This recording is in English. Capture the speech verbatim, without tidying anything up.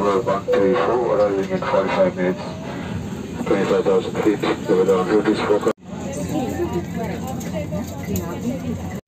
road one three four, arriving in forty-five minutes, twenty-five thousand feet, over the route is focused.